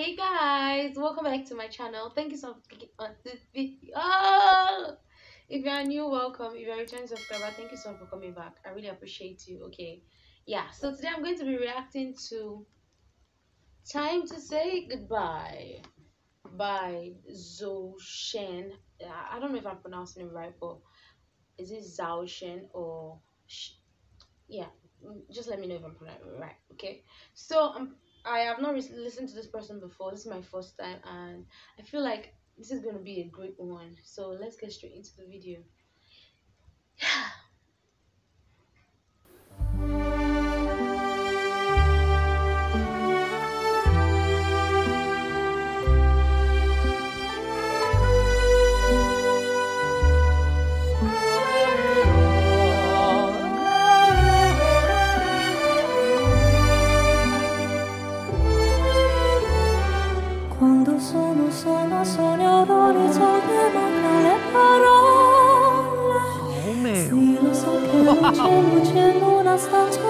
Hey guys, welcome back to my channel. Thank you so much for clicking on this video. If you are new, welcome. If you are a returning subscriber, thank you so much for coming back. I really appreciate you. Okay, yeah, so today I'm going to be reacting to Time to Say Goodbye by Zhou Shen. I don't know if I'm pronouncing it right, but is it Zhou Shen or yeah, just let me know if I'm pronouncing it right. Okay, so I have not listened to this person before. This is my first time, and I feel like this is going to be a great one. So let's get straight into the video.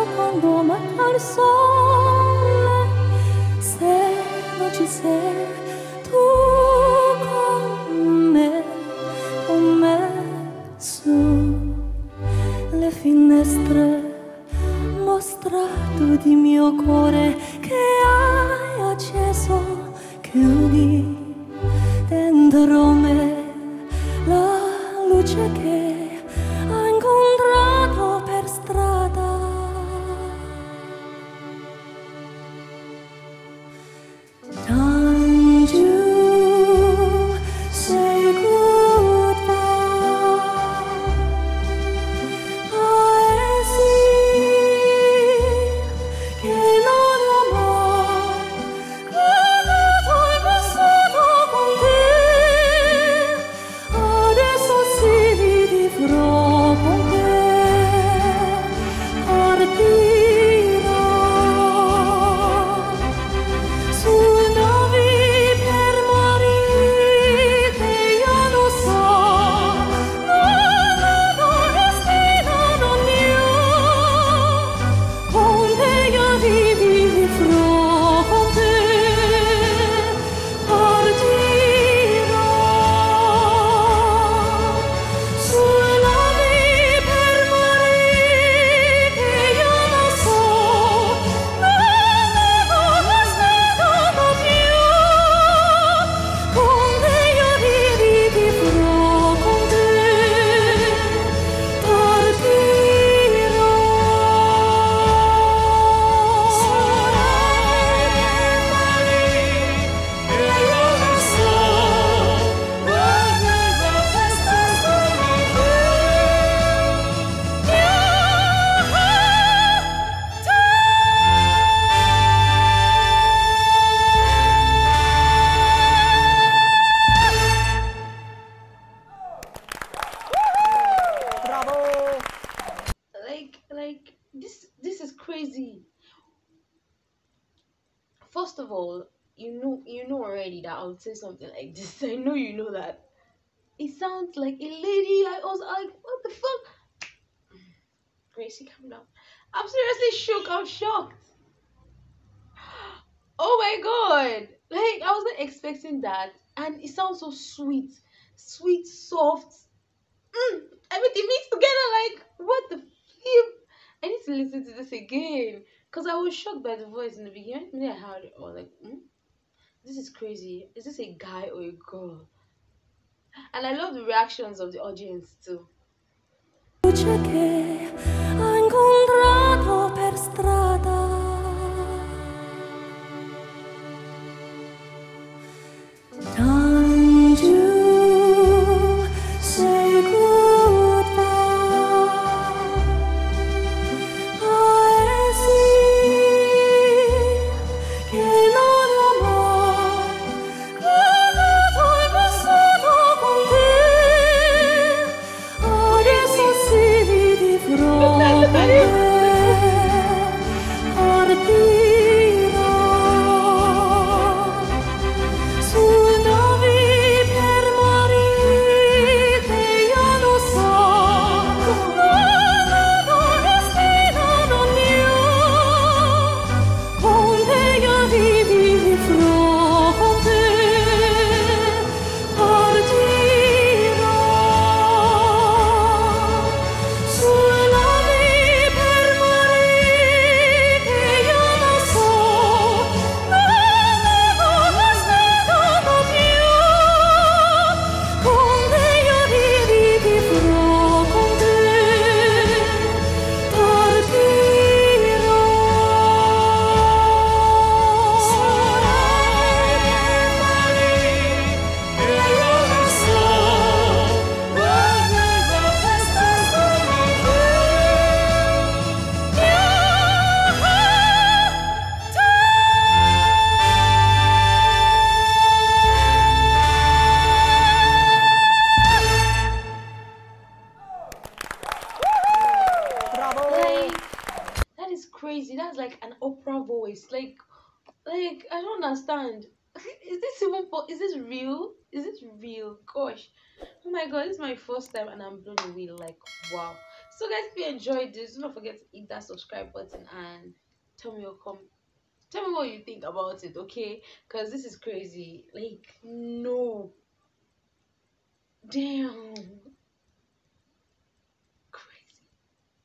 Quando manca il sole, se non ci sei tu con me su le finestre, mostrato di mio cuore che hai acceso, chiudi dentro me la luce che ho incontrato per strada. This is crazy. First of all, you know already that I would say something like this. I know you know that. It sounds like a lady. I also like, what the fuck? Gracie, calm down. I'm seriously shook. I'm shocked. Oh my god! Like, I wasn't expecting that, and it sounds so sweet, sweet, soft. Everything mixed together. Like, what the flip? I need to listen to this again because I was shocked by the voice in the beginning. I heard it all like, this is crazy. Is this a guy or a girl? And I love the reactions of the audience too. No. crazy. That's like an opera voice. Like I don't understand. Is this real? Is this real? Gosh. Oh my god, this is my first time and I'm blown away. Like, wow. So guys, if you enjoyed this, don't forget to hit that subscribe button and tell me your comment. Tell me what you think about it, okay? Because this is crazy. Like, no. Damn.